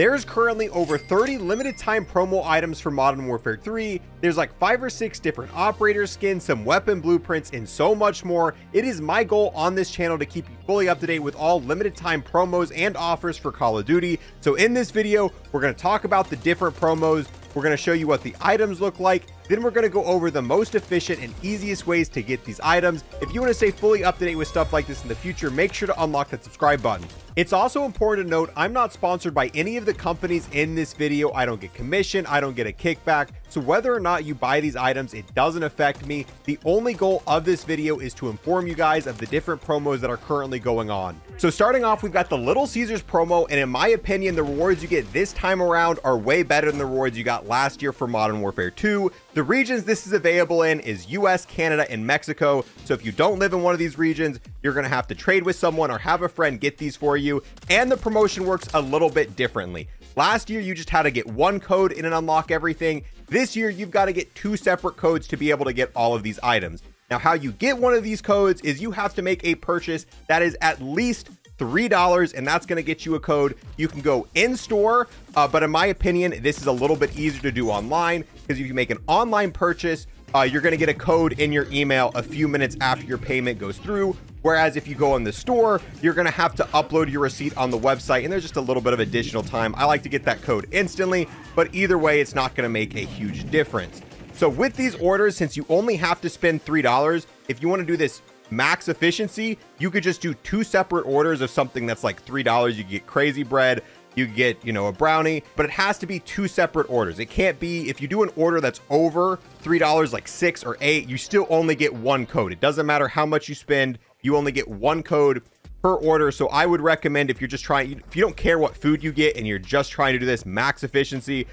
There's currently over 30 limited time promo items for Modern Warfare 3. There's like 5 or 6 different operator skins, some weapon blueprints, and so much more. It is my goal on this channel to keep you fully up to date with all limited time promos and offers for Call of Duty. So in this video, we're going to talk about the different promos. We're going to show you what the items look like. Then we're going to go over the most efficient and easiest ways to get these items. If you want to stay fully up to date with stuff like this in the future, make sure to unlock that subscribe button. It's also important to note, I'm not sponsored by any of the companies in this video. I don't get commission. I don't get a kickback. So whether or not you buy these items, it doesn't affect me. The only goal of this video is to inform you guys of the different promos that are currently going on. So starting off, we've got the Little Caesars promo. And in my opinion, the rewards you get this time around are way better than the rewards you got last year for Modern Warfare 2. The regions this is available in is US, Canada, and Mexico. So if you don't live in one of these regions, you're going to have to trade with someone or have a friend get these for you. And the promotion works a little bit differently. Last year, you just had to get one code and unlock everything. This year, you've got to get 2 separate codes to be able to get all of these items. Now, how you get one of these codes is you have to make a purchase that is at least $3, and that's going to get you a code. You can go in store, but in my opinion, this is a little bit easier to do online, because if you make an online purchase, you're going to get a code in your email a few minutes after your payment goes through. Whereas if you go in the store, you're going to have to upload your receipt on the website, and there's just a little bit of additional time. I like to get that code instantly, but either way, it's not going to make a huge difference. So with these orders, since you only have to spend $3, if you want to do this max efficiency, you could just do 2 separate orders of something that's like $3. You get crazy bread, you get, you know, a brownie, but it has to be 2 separate orders. It can't be, if you do an order that's over $3, like 6 or 8, you still only get 1 code. It doesn't matter how much you spend, you only get 1 code per order. So I would recommend, if you're just trying, if you don't care what food you get and you're just trying to do this max efficiency,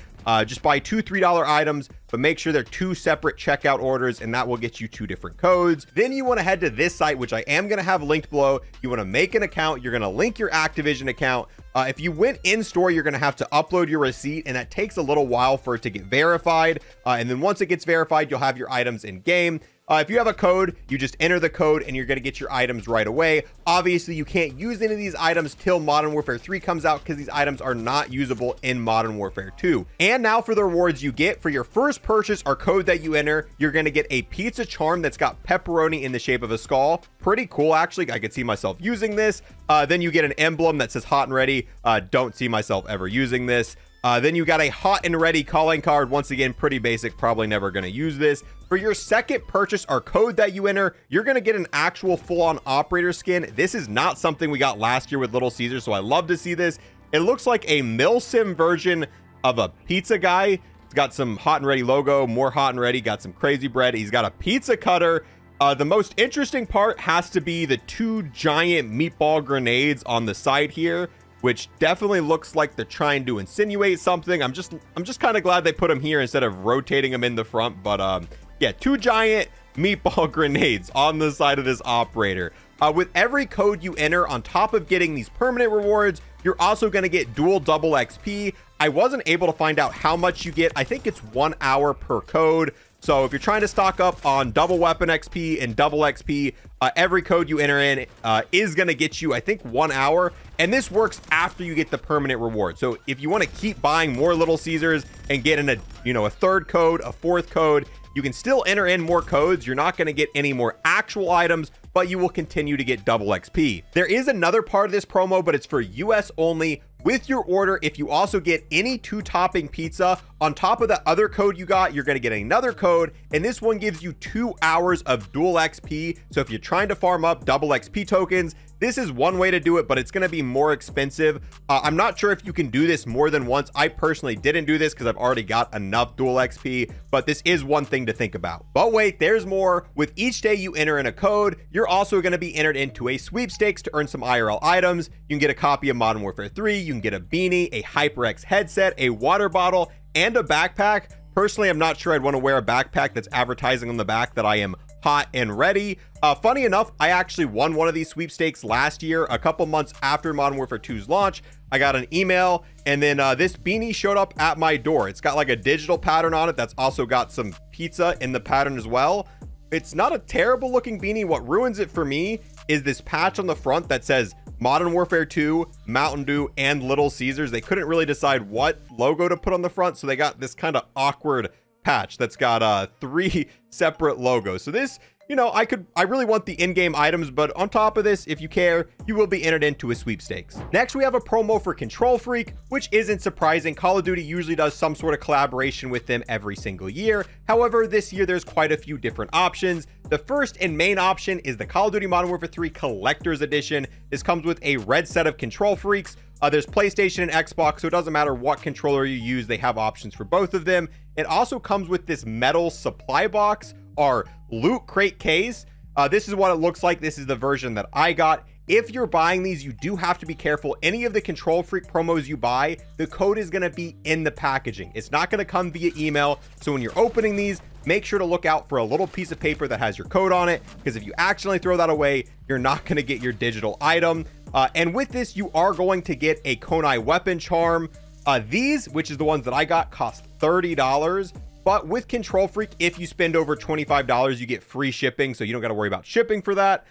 just buy 2 $3 items, but make sure they're 2 separate checkout orders, and that will get you 2 different codes. Then you want to head to this site, which I am going to have linked below. You want to make an account. You're going to link your Activision account. If you went in store, you're going to have to upload your receipt, and that takes a little while for it to get verified. And then once it gets verified, you'll have your items in game. If you have a code, you just enter the code and you're going to get your items right away. Obviously, you can't use any of these items till Modern Warfare 3 comes out, because these items are not usable in Modern Warfare 2. And now for the rewards you get for your first purchase or code that you enter, you're going to get a pizza charm that's got pepperoni in the shape of a skull. Pretty cool, actually. I could see myself using this. Then you get an emblem that says hot and ready. Don't see myself ever using this. Then you got a hot and ready calling card. Once again, pretty basic, probably never going to use this. For your second purchase or code that you enter, you're going to get an actual full-on operator skin. This is not something we got last year with Little Caesars, so I love to see this. It looks like a milsim version of a pizza guy. It's got some hot and ready logo, more hot and ready, got some crazy bread. He's got a pizza cutter. The most interesting part has to be the 2 giant meatball grenades on the side here, which definitely looks like they're trying to insinuate something. I'm just kind of glad they put them here instead of rotating them in the front. But yeah, 2 giant meatball grenades on the side of this operator. With every code you enter, on top of getting these permanent rewards, you're also going to get dual double XP. I wasn't able to find out how much you get. I think it's 1 hour per code. So if you're trying to stock up on double weapon XP and double XP, every code you enter in is going to get you, I think, 1 hour. And this works after you get the permanent reward. So if you want to keep buying more Little Caesars and get in a third code, a fourth code, you can still enter in more codes. You're not going to get any more actual items, but you will continue to get double XP. There is another part of this promo, but it's for US only. With your order, if you also get any 2-topping pizza, on top of the other code you got, you're going to get another code. And this one gives you 2 hours of dual XP. So if you're trying to farm up double XP tokens, this is one way to do it, but it's going to be more expensive. I'm not sure if you can do this more than once. I personally didn't do this because I've already got enough dual XP, but this is one thing to think about. But wait, there's more. With each day you enter in a code, you're also going to be entered into a sweepstakes to earn some IRL items. You can get a copy of Modern Warfare 3. You can get a beanie, a HyperX headset, a water bottle, and a backpack. Personally, I'm not sure I'd want to wear a backpack that's advertising on the back that I am hot and ready. Funny enough, I actually won one of these sweepstakes last year, a couple months after Modern Warfare 2's launch. I got an email, and then this beanie showed up at my door. It's got like a digital pattern on it that's also got some pizza in the pattern as well. It's not a terrible looking beanie. What ruins it for me is this patch on the front that says Modern Warfare 2, Mountain Dew, and Little Caesars. They couldn't really decide what logo to put on the front, so they got this kind of awkward patch that's got three separate logos. So this, you know, I really want the in-game items, but on top of this, if you care, you will be entered into a sweepstakes. Next, we have a promo for KontrolFreek, which isn't surprising. Call of Duty usually does some sort of collaboration with them every single year. However, this year, there's quite a few different options. The first and main option is the Call of Duty Modern Warfare 3 Collector's Edition. This comes with a red set of KontrolFreeks. There's PlayStation and Xbox, so it doesn't matter what controller you use. They have options for both of them. It also comes with this metal supply box, our loot crate case. This is what it looks like. This is the version that I got. If you're buying these, you do have to be careful. Any of the KontrolFreek promos you buy, the code is going to be in the packaging. It's not going to come via email. So when you're opening these, make sure to look out for a little piece of paper that has your code on it, because if you accidentally throw that away, you're not going to get your digital item. And with this, you are going to get a Konai weapon charm. These, which is the ones that I got, cost $30. But with KontrolFreek, if you spend over $25, you get free shipping, so you don't got to worry about shipping for that.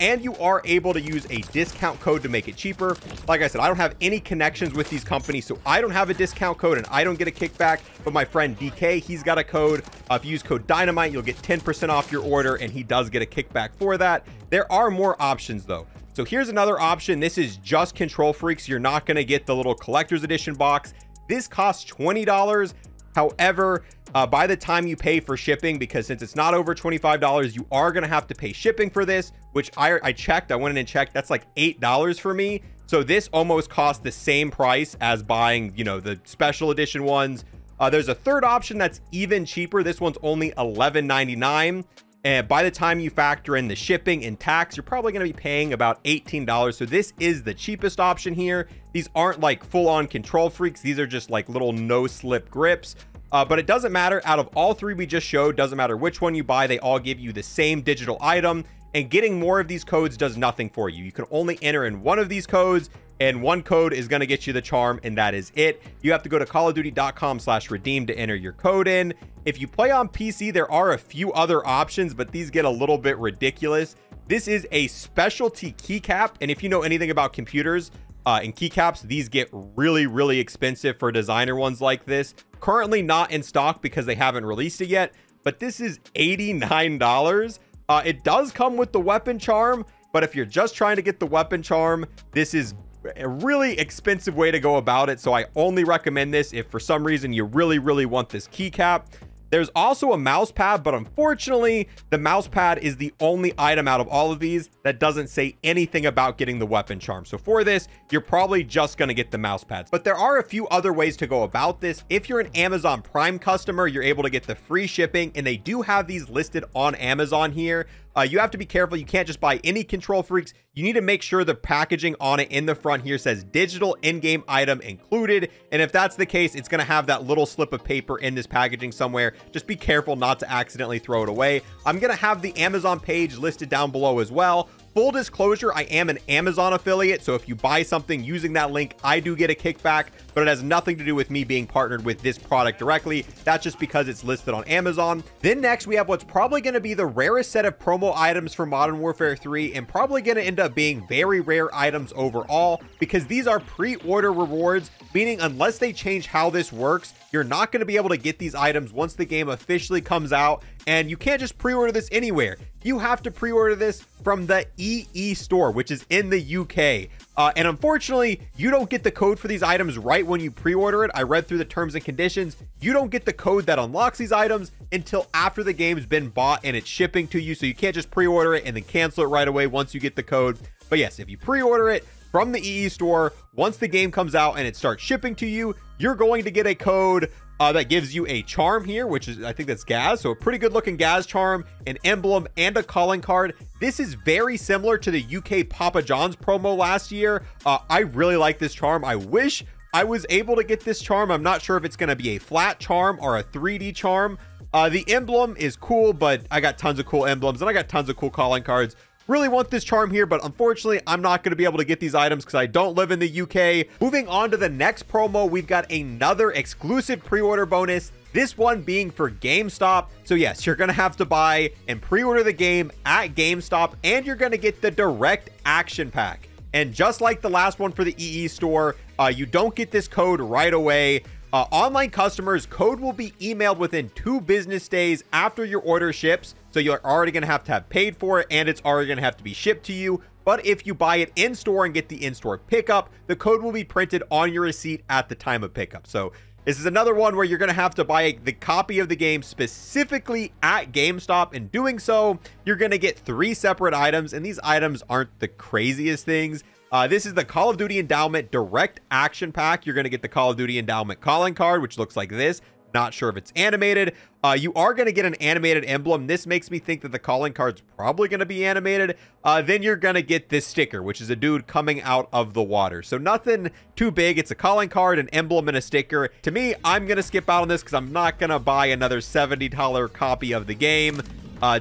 And you are able to use a discount code to make it cheaper. Like I said, I don't have any connections with these companies, so I don't have a discount code and I don't get a kickback. But my friend DK, he's got a code. If you use code Dynamite, you'll get 10% off your order, and he does get a kickback for that. There are more options though. So here's another option. This is just KontrolFreek, so you're not going to get the little collector's edition box. This costs $20. However, by the time you pay for shipping, because since it's not over $25, you are going to have to pay shipping for this, which I checked. I went in and checked. That's like $8 for me. So this almost costs the same price as buying, you know, the special edition ones. There's a third option that's even cheaper. This one's only $11.99. And by the time you factor in the shipping and tax, you're probably going to be paying about $18. So this is the cheapest option here. These aren't like full-on KontrolFreeks. These are just like little no-slip grips. But it doesn't matter. Out of all three we just showed, doesn't matter which one you buy, they all give you the same digital item. And getting more of these codes does nothing for you. You can only enter in one of these codes, and one code is going to get you the charm, and that is it. You have to go to callofduty.com/redeem to enter your code in. If you play on PC, there are a few other options, but these get a little bit ridiculous. This is a specialty keycap, and if you know anything about computers and keycaps, these get really, really expensive for designer ones like this. Currently not in stock because they haven't released it yet, but this is $89. It does come with the weapon charm, but if you're just trying to get the weapon charm, this is a really expensive way to go about it. So I only recommend this if for some reason you really, really want this keycap. There's also a mouse pad, but unfortunately, the mouse pad is the only item out of all of these that doesn't say anything about getting the weapon charm. So for this, you're probably just going to get the mouse pads. But there are a few other ways to go about this. If you're an Amazon Prime customer, you're able to get the free shipping, and they do have these listed on Amazon here. You have to be careful. You can't just buy any KontrolFreeks. You need to make sure the packaging on it in the front here says digital in-game item included. And if that's the case, it's going to have that little slip of paper in this packaging somewhere. Just be careful not to accidentally throw it away. I'm going to have the Amazon page listed down below as well. Full disclosure, I am an Amazon affiliate, so if you buy something using that link, I do get a kickback, but it has nothing to do with me being partnered with this product directly. That's just because it's listed on Amazon. Then next, we have what's probably going to be the rarest set of promo items for Modern Warfare 3, and probably going to end up being very rare items overall, because these are pre-order rewards, meaning unless they change how this works, you're not going to be able to get these items once the game officially comes out. And you can't just pre-order this anywhere. You have to pre-order this from the EE store, which is in the UK. And unfortunately, you don't get the code for these items right when you pre-order it. I read through the terms and conditions. You don't get the code that unlocks these items until after the game's been bought and it's shipping to you. So you can't just pre-order it and then cancel it right away once you get the code. But yes, if you pre-order it from the EE store, once the game comes out and it starts shipping to you, you're going to get a code that gives you a charm here, which is, I think that's Gaz. So a pretty good looking Gaz charm, an emblem, and a calling card. This is very similar to the UK Papa John's promo last year. I really like this charm. I wish I was able to get this charm. I'm not sure if it's going to be a flat charm or a 3D charm. The emblem is cool, but I got tons of cool emblems and I got tons of cool calling cards. Really want this charm here, but unfortunately, I'm not going to be able to get these items because I don't live in the UK. Moving on to the next promo, we've got another exclusive pre-order bonus, this one being for GameStop. So yes, you're going to have to buy and pre-order the game at GameStop, and you're going to get the Direct Action Pack. And just like the last one for the EE store, you don't get this code right away. Online customers, code will be emailed within 2 business days after your order ships. So you're already going to have paid for it, and it's already going to have to be shipped to you. But if you buy it in-store and get the in-store pickup, the code will be printed on your receipt at the time of pickup. So this is another one where you're going to have to buy the copy of the game specifically at GameStop. In doing so, you're going to get 3 separate items, and these items aren't the craziest things. This is the Call of Duty Endowment Direct Action Pack. You're going to get the Call of Duty Endowment calling card, which looks like this. Not sure if it's animated. You are going to get an animated emblem. This makes me think that the calling card's probably going to be animated. Then you're going to get this sticker, which is a dude coming out of the water. So nothing too big. It's a calling card, an emblem, and a sticker. To me, I'm going to skip out on this because I'm not going to buy another $70 copy of the game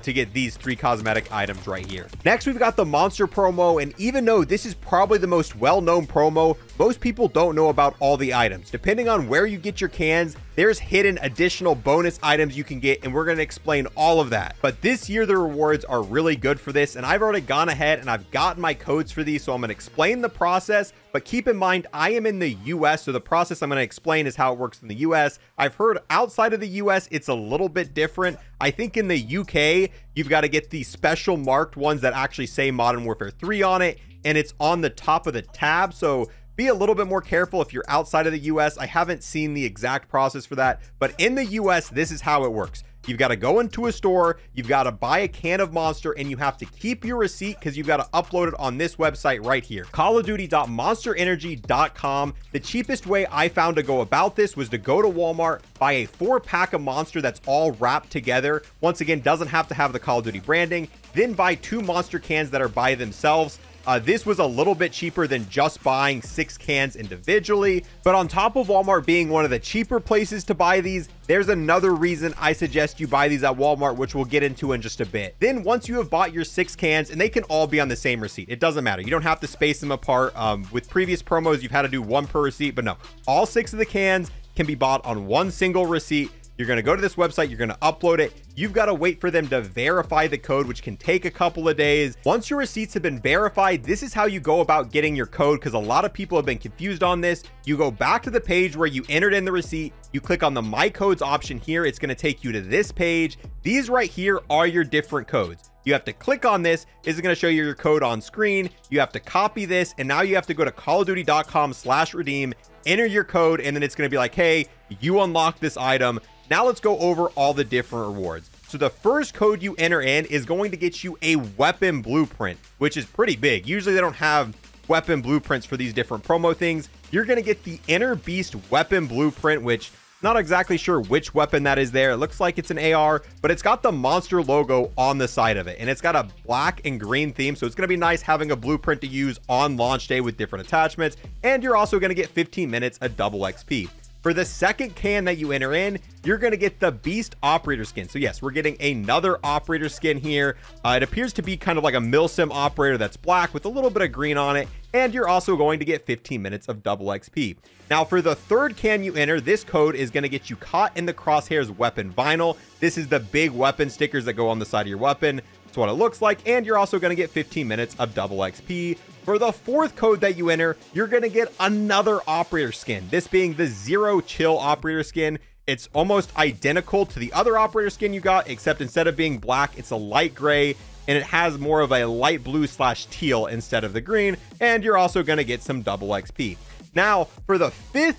to get these 3 cosmetic items right here. Next, we've got the Monster promo, and even though this is probably the most well-known promo, most people don't know about all the items. Depending on where you get your cans, there's hidden additional bonus items you can get, and we're gonna explain all of that. But this year, the rewards are really good for this, and I've already gone ahead and I've gotten my codes for these, so I'm gonna explain the process, but keep in mind, I am in the US, so the process I'm gonna explain is how it works in the US. I've heard outside of the US, it's a little bit different. I think in the UK, you've gotta get the special marked ones that actually say Modern Warfare 3 on it, and it's on the top of the tab, so be a little bit more careful if you're outside of the US. I haven't seen the exact process for that, but in the US, this is how it works. You've got to go into a store, you've got to buy a can of Monster, and you have to keep your receipt because you've got to upload it on this website right here, callofduty.monsterenergy.com. The cheapest way I found to go about this was to go to Walmart, buy a 4-pack of Monster that's all wrapped together. Once again, doesn't have to have the Call of Duty branding. Then buy 2 Monster cans that are by themselves. This was a little bit cheaper than just buying 6 cans individually, but on top of Walmart being one of the cheaper places to buy these, there's another reason I suggest you buy these at Walmart, which we'll get into in just a bit. Then once you have bought your 6 cans, and they can all be on the same receipt, it doesn't matter. You don't have to space them apart. With previous promos, you've had to do 1 per receipt, but no, all 6 of the cans can be bought on 1 single receipt. You're going to go to this website, you're going to upload it. You've got to wait for them to verify the code, which can take a couple of days. Once your receipts have been verified, this is how you go about getting your code, because a lot of people have been confused on this. You go back to the page where you entered in the receipt, you click on the My Codes option here. It's going to take you to this page. These right here are your different codes. You have to click on this. This is going to show you your code on screen. You have to copy this, and now you have to go to callofduty.com/redeem, enter your code, and then it's going to be like, hey, you unlocked this item. Now let's go over all the different rewards. So the first code you enter in is going to get you a weapon blueprint, which is pretty big. Usually they don't have weapon blueprints for these different promo things. You're going to get the Inner Beast weapon blueprint, which not exactly sure which weapon that is there. It looks like it's an AR, but it's got the Monster logo on the side of it, and it's got a black and green theme. So it's going to be nice having a blueprint to use on launch day with different attachments. And you're also going to get 15 minutes of double XP. For the 2nd can that you enter in, you're going to get the Beast Operator skin. So yes, we're getting another Operator skin here. It appears to be kind of like a milsim operator that's black with a little bit of green on it. And you're also going to get 15 minutes of double XP. Now for the 3rd can you enter, this code is going to get you Caught in the Crosshair's weapon vinyl. This is the big weapon stickers that go on the side of your weapon. That's what it looks like. And you're also going to get 15 minutes of double XP. For the 4th code that you enter, you're going to get another operator skin, this being the Zero Chill operator skin. It's almost identical to the other operator skin you got, except instead of being black, it's a light gray, and it has more of a light blue / teal instead of the green. And you're also going to get some double XP. Now for the 5th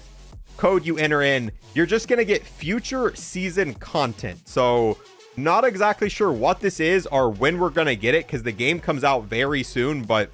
code you enter in, you're just going to get future season content. So not exactly sure what this is or when we're going to get it, because the game comes out very soon, but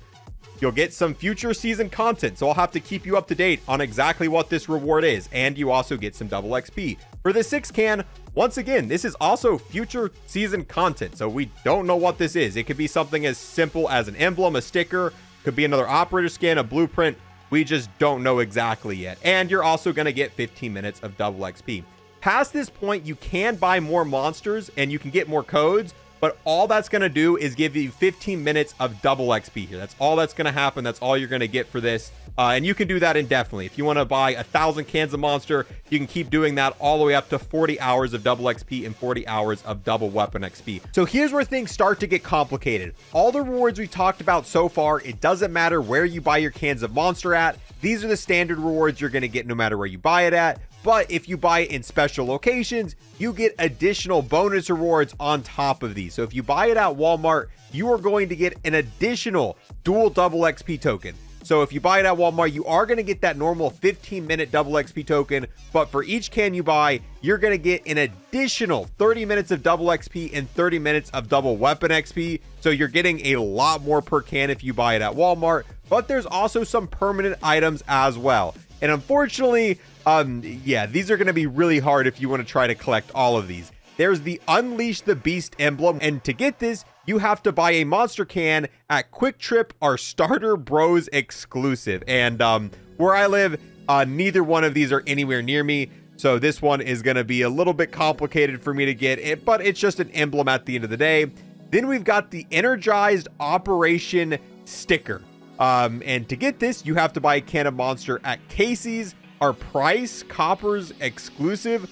you'll get some future season content, so I'll have to keep you up to date on exactly what this reward is. And you also get some double XP. For the 6th can, once again, this is also future season content, so we don't know what this is. It could be something as simple as an emblem, a sticker, could be another operator skin, a blueprint. We just don't know exactly yet. And you're also going to get 15 minutes of double XP. Past this point, you can buy more monsters and you can get more codes, But all that's going to do is give you 15 minutes of double XP here. That's all that's going to happen. That's all you're going to get for this. And you can do that indefinitely. If you want to buy 1,000 cans of Monster, you can keep doing that all the way up to 40 hours of double XP and 40 hours of double weapon XP. So here's where things start to get complicated. All the rewards we talked about so far, it doesn't matter where you buy your cans of Monster at. These are the standard rewards you're going to get no matter where you buy it at. But if you buy it in special locations, you get additional bonus rewards on top of these. So if you buy it at Walmart, you are going to get an additional dual double XP token. So if you buy it at Walmart, you are going to get that normal 15-minute double XP token. But for each can you buy, you're going to get an additional 30 minutes of double XP and 30 minutes of double weapon XP. So you're getting a lot more per can if you buy it at Walmart. But there's also some permanent items as well. And unfortunately, yeah, these are going to be really hard if you want to try to collect all of these. There's the Unleash the Beast emblem. And to get this, you have to buy a Monster can at Quick Trip, our Stater Bros exclusive. And where I live, neither one of these are anywhere near me. So this one is going to be a little bit complicated for me to get it, but it's just an emblem at the end of the day. Then we've got the Energized Operation sticker. And to get this, you have to buy a can of Monster at Casey's, our Price Coppers exclusive.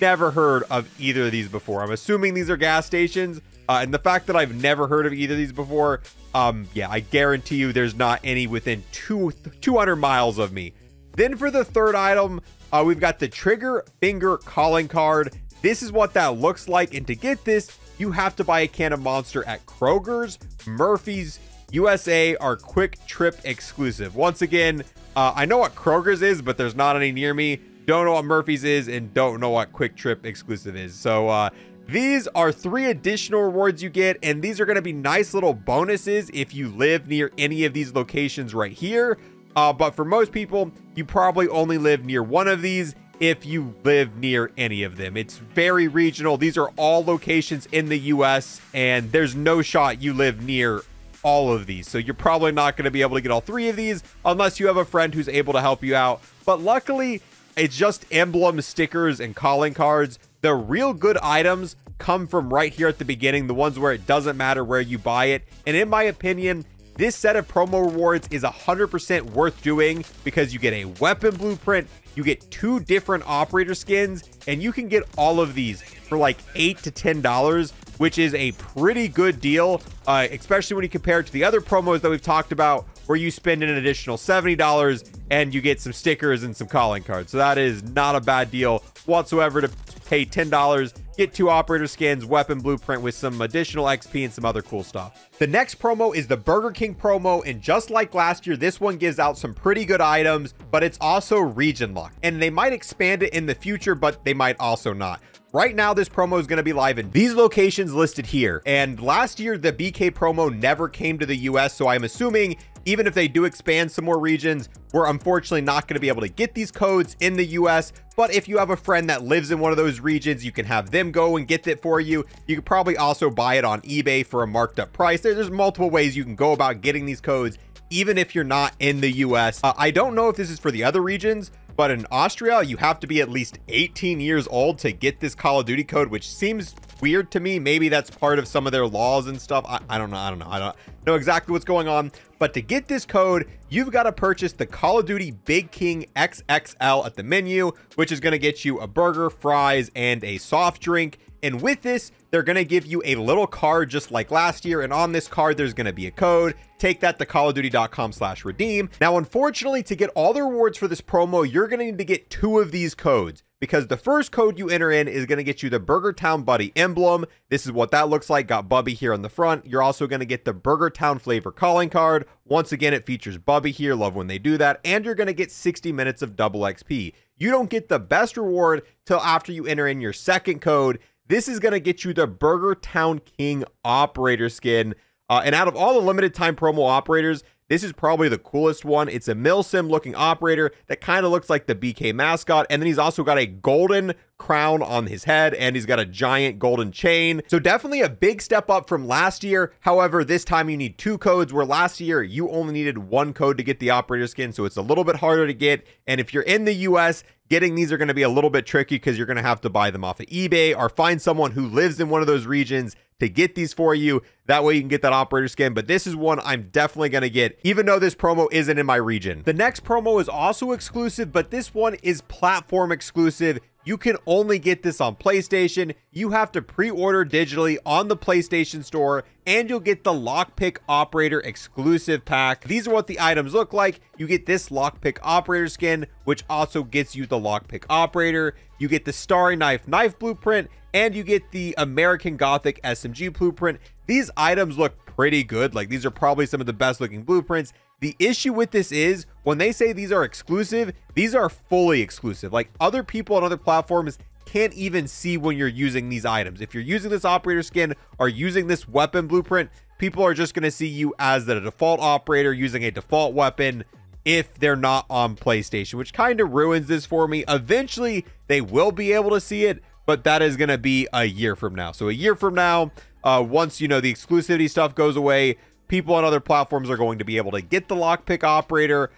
Never heard of either of these before. I'm assuming these are gas stations. And the fact that I've never heard of either of these before, yeah, I guarantee you there's not any within 200 miles of me. Then for the third item, we've got the Trigger Finger Calling Card. This is what that looks like. And to get this, you have to buy a can of Monster at Kroger's, Murphy's, USA, our Quick Trip exclusive. Once again, I know what Kroger's is, but there's not any near me. Don't know what Murphy's is and don't know what Quick Trip exclusive is. So these are 3 additional rewards you get, and these are going to be nice little bonuses if you live near any of these locations right here. But for most people, you probably only live near one of these if you live near any of them. It's very regional. These are all locations in the US, and there's no shot you live near all of these. So you're probably not going to be able to get all 3 of these unless you have a friend who's able to help you out. But luckily, it's just emblem stickers and calling cards. The real good items come from right here at the beginning, the ones where it doesn't matter where you buy it. And in my opinion, this set of promo rewards is 100% worth doing because you get a weapon blueprint, you get 2 different operator skins, and you can get all of these for like $8 to $10. Which is a pretty good deal, especially when you compare it to the other promos that we've talked about where you spend an additional $70 and you get some stickers and some calling cards. So that is not a bad deal whatsoever to pay $10, get 2 operator skins, weapon blueprint with some additional XP and some other cool stuff. The next promo is the Burger King promo. And just like last year, this one gives out some pretty good items, but it's also region locked. And they might expand it in the future, but they might also not. Right now, this promo is going to be live in these locations listed here. And last year, the BK promo never came to the US. So I'm assuming even if they do expand some more regions, we're unfortunately not going to be able to get these codes in the US. But if you have a friend that lives in one of those regions, you can have them go and get it for you. You could probably also buy it on eBay for a marked up price. There's multiple ways you can go about getting these codes, even if you're not in the US. I don't know if this is for the other regions, but in Austria, you have to be at least 18 years old to get this Call of Duty code, which seems weird to me. Maybe that's part of some of their laws and stuff. I don't know exactly what's going on. But to get this code, you've got to purchase the Call of Duty Big King XXL at the menu, which is going to get you a burger, fries, and a soft drink. And with this, they're going to give you a little card just like last year. And on this card, there's going to be a code. Take that to callofduty.com/redeem. Now, unfortunately, to get all the rewards for this promo, you're going to need to get 2 of these codes because the first code you enter in is going to get you the Burger Town Buddy emblem. This is what that looks like. Got Bubby here on the front. You're also going to get the Burger Town flavor calling card. Once again, it features Bubby here. Love when they do that. And you're going to get 60 minutes of double XP. You don't get the best reward till after you enter in your second code. This is going to get you the Burger Town King operator skin. And out of all the limited time promo operators, this is probably the coolest one. It's a milsim looking operator that kind of looks like the BK mascot. And then he's also got a golden crown on his head, and he's got a giant golden chain. So definitely a big step up from last year. However, this time you need two codes, where last year you only needed one code to get the operator skin. So it's a little bit harder to get. And if you're in the US, getting these are going to be a little bit tricky because you're going to have to buy them off of eBay or find someone who lives in one of those regions to get these for you. That way you can get that operator skin. But this is one I'm definitely going to get, even though this promo isn't in my region. The next promo is also exclusive, but this one is platform exclusive. You can only get this on PlayStation. You have to pre-order digitally on the PlayStation Store, and you'll get the Lockpick Operator exclusive pack. These are what the items look like. You get this Lockpick Operator skin, which also gets you the Lockpick Operator. You get the Starry Knife Knife Blueprint, and you get the American Gothic SMG Blueprint. These items look pretty good. Like, these are probably some of the best looking blueprints. The issue with this is when they say these are exclusive, these are fully exclusive. Like, other people on other platforms can't even see when you're using these items. If you're using this operator skin or using this weapon blueprint, people are just going to see you as the default operator using a default weapon if they're not on PlayStation, which kind of ruins this for me. Eventually, they will be able to see it, but that is going to be a year from now. So a year from now, once, you know, the exclusivity stuff goes away, people on other platforms are going to be able to get the lockpick operator.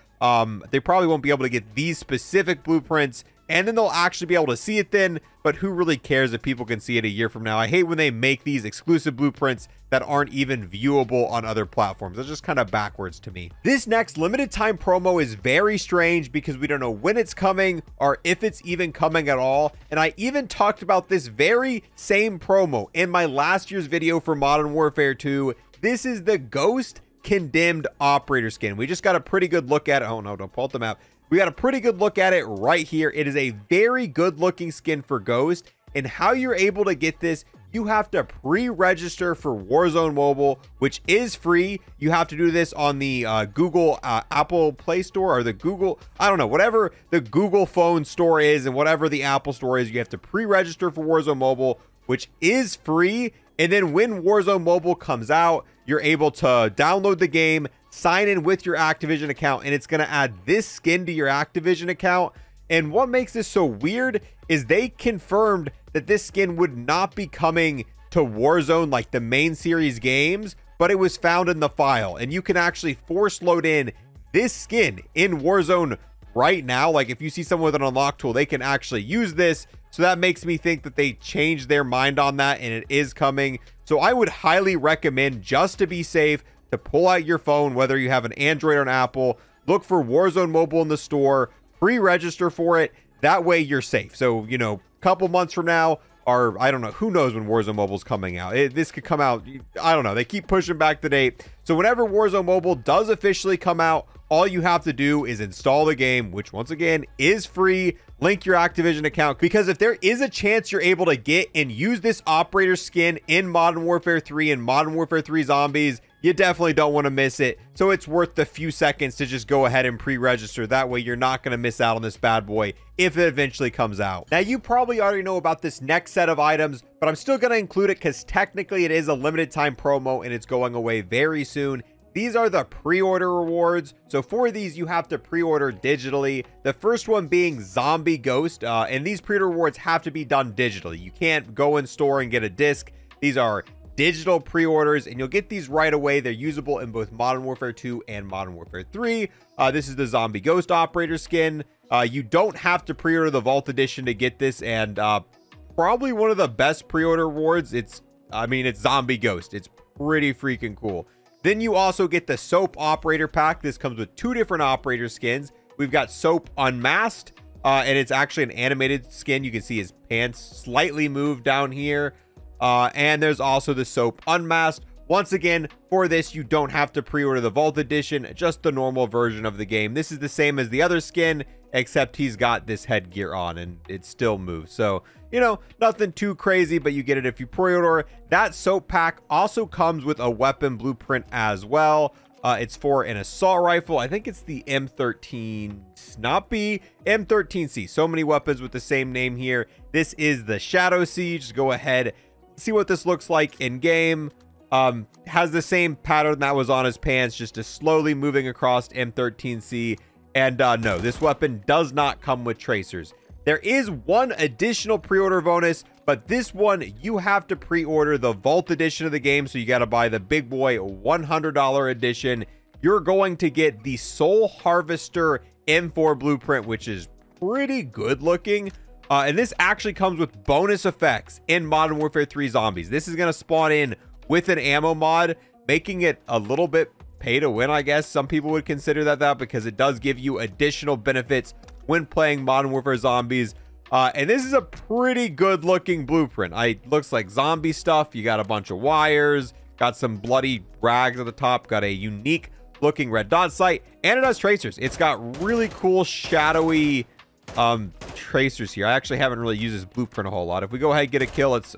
They probably won't be able to get these specific blueprints, and then they'll actually be able to see it then. But who really cares if people can see it a year from now? I hate when they make these exclusive blueprints that aren't even viewable on other platforms. That's just kind of backwards to me. This next limited time promo is very strange because we don't know when it's coming or if it's even coming at all. And I even talked about this very same promo in my last year's video for Modern Warfare 2. This is the Ghost Condemned operator skin. We just got a pretty good look at it. Oh no, don't pull up the map. We got a pretty good look at it right here. It is a very good looking skin for Ghost, and how you're able to get this, you have to pre-register for Warzone Mobile, which is free. You have to do this on the Google Apple Play Store, or the Google, I don't know, whatever the Google phone store is and whatever the Apple store is. You have to pre-register for Warzone Mobile, which is free. And then when Warzone Mobile comes out, you're able to download the game, sign in with your Activision account, and it's going to add this skin to your Activision account. And what makes this so weird is they confirmed that this skin would not be coming to Warzone, like the main series games, but it was found in the file. And you can actually force load in this skin in Warzone right now. Like, if you see someone with an unlock tool, they can actually use this. So that makes me think that they changed their mind on that and it is coming. So I would highly recommend, just to be safe, to pull out your phone, whether you have an Android or an Apple, look for Warzone Mobile in the store, pre-register for it. That way you're safe. So, you know, a couple months from now, or I don't know, who knows when Warzone Mobile's coming out. This could come out, I don't know. They keep pushing back the date. So whenever Warzone Mobile does officially come out, all you have to do is install the game, which once again is free, link your Activision account, because if there is a chance you're able to get and use this operator skin in Modern Warfare 3 and Modern Warfare 3 Zombies, you definitely don't want to miss it. So it's worth the few seconds to just go ahead and pre-register. That way you're not going to miss out on this bad boy if it eventually comes out. Now, you probably already know about this next set of items, but I'm still going to include it because technically it is a limited time promo and it's going away very soon. These are the pre-order rewards. So for these, you have to pre-order digitally. The first one being Zombie Ghost. And these pre-order rewards have to be done digitally. You can't go in store and get a disc. These are digital pre-orders, and you'll get these right away. They're usable in both Modern Warfare 2 and Modern Warfare 3. This is the Zombie Ghost operator skin. You don't have to pre-order the Vault Edition to get this, and probably one of the best pre-order rewards. It's Zombie Ghost. It's pretty freaking cool. Then you also get the Soap operator pack. This comes with two different operator skins. We've got Soap Unmasked, and it's actually an animated skin. You can see his pants slightly move down here. And there's also the Soap Unmasked. Once again, for this, you don't have to pre-order the Vault Edition, just the normal version of the game. This is the same as the other skin, except he's got this headgear on and it still moves. So, you know, nothing too crazy, but you get it if you pre-order. That soap pack also comes with a weapon blueprint as well. It's for an assault rifle. I think it's the M13 Snappy, M13C. So many weapons with the same name here. This is the Shadow Siege. Go ahead, see what this looks like in game. Has the same pattern that was on his pants, just is slowly moving across M13C. And no, this weapon does not come with tracers. There is one additional pre-order bonus, but this one, you have to pre-order the Vault edition of the game, so you got to buy the big boy $100 edition. You're going to get the Soul Harvester M4 blueprint, which is pretty good looking. And this actually comes with bonus effects in Modern Warfare 3 Zombies. This is going to spawn in with an ammo mod, making it a little bit pay to win, I guess. Some people would consider that because it does give you additional benefits when playing Modern Warfare Zombies. And this is a pretty good looking blueprint. It looks like zombie stuff. You got a bunch of wires, got some bloody rags at the top, got a unique looking red dot sight, and it has tracers. It's got really cool shadowy tracers here. I actually haven't really used this blueprint a whole lot. If we go ahead and get a kill, it's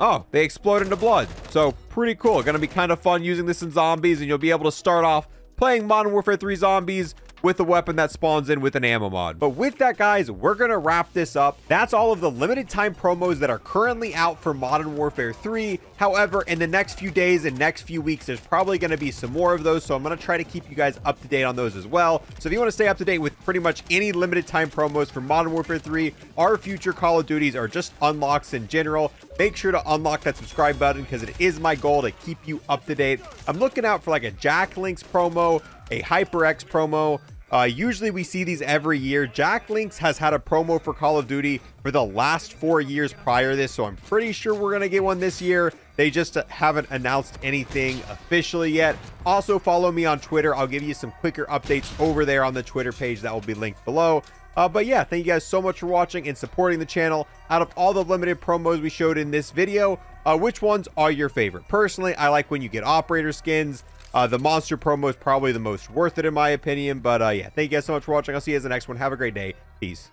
oh, they explode into blood. So pretty cool. Gonna be kind of fun using this in zombies, and you'll be able to start off playing Modern Warfare 3 Zombies with a weapon that spawns in with an ammo mod. But with that, guys, we're gonna wrap this up. That's all of the limited time promos that are currently out for Modern Warfare 3. However, in the next few days and next few weeks, there's probably gonna be some more of those, so I'm gonna try to keep you guys up to date on those as well. So if you wanna stay up to date with pretty much any limited time promos for Modern Warfare 3, our future Call of Duties, or just unlocks in general, make sure to unlock that subscribe button, because it is my goal to keep you up to date. I'm looking out for like a Jack Links promo, a HyperX promo. Usually we see these every year. Jack Links has had a promo for Call of Duty for the last 4 years prior to this, so I'm pretty sure we're gonna get one this year. They just haven't announced anything officially yet. Also, follow me on Twitter. I'll give you some quicker updates over there on the Twitter page that will be linked below. But yeah, thank you guys so much for watching and supporting the channel. Out of all the limited promos we showed in this video, which ones are your favorite? Personally, I like when you get operator skins. The Monster promo is probably the most worth it in my opinion. But yeah, thank you guys so much for watching. I'll see you guys in the next one. Have a great day. Peace.